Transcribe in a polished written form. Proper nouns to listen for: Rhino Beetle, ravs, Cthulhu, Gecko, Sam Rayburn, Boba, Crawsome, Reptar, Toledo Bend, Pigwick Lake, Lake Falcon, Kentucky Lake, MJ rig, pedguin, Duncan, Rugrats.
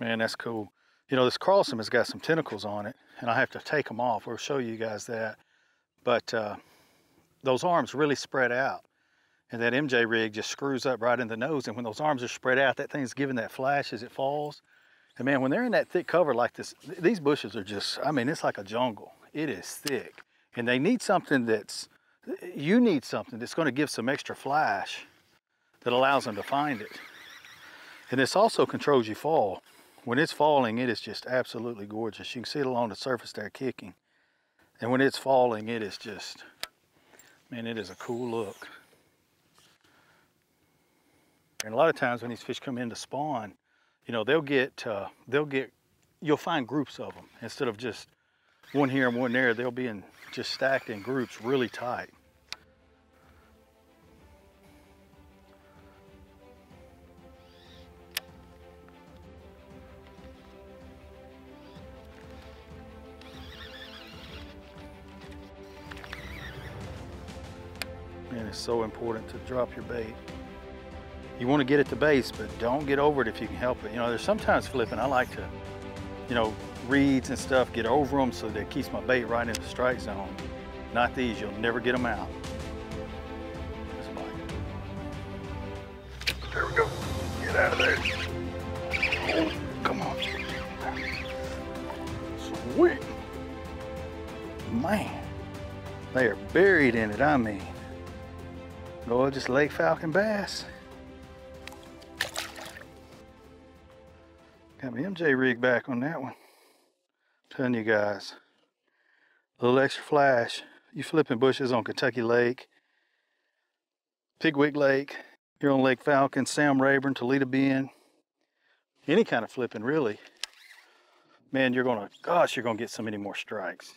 Man, that's cool. You know, this Crawsome has got some tentacles on it, and I have to take them off. We'll show you guys that. But those arms really spread out, and that MJ rig just screws up right in the nose. And when those arms are spread out, that thing's giving that flash as it falls. And man, when they're in that thick cover like this, these bushes are just, I mean, it's like a jungle. It is thick. And they need something that's, you need something that's going to give some extra flash that allows them to find it. And this also controls your fall. When it's falling, it is just absolutely gorgeous. You can see it along the surface there kicking. And when it's falling, it is just, man, it is a cool look. And a lot of times when these fish come in to spawn, you know, you'll find groups of them. Instead of just one here and one there, they'll be in just stacked in groups really tight. And it's so important to drop your bait. You want to get at the base, but don't get over it if you can help it. You know, there's sometimes flipping. I like to, you know, reeds and stuff, get over them so that it keeps my bait right in the strike zone. Not these, you'll never get them out. That's a bite. There we go. Get out of there. Oh, come on. Sweet. Man, they are buried in it, I mean. Gorgeous Lake Falcon bass. Got my MJ rig back on that one. I'm telling you guys, a little extra flash. You flipping bushes on Kentucky Lake, Pigwick Lake, you're on Lake Falcon, Sam Rayburn, Toledo Bend, any kind of flipping really. Man, you're gonna get so many more strikes.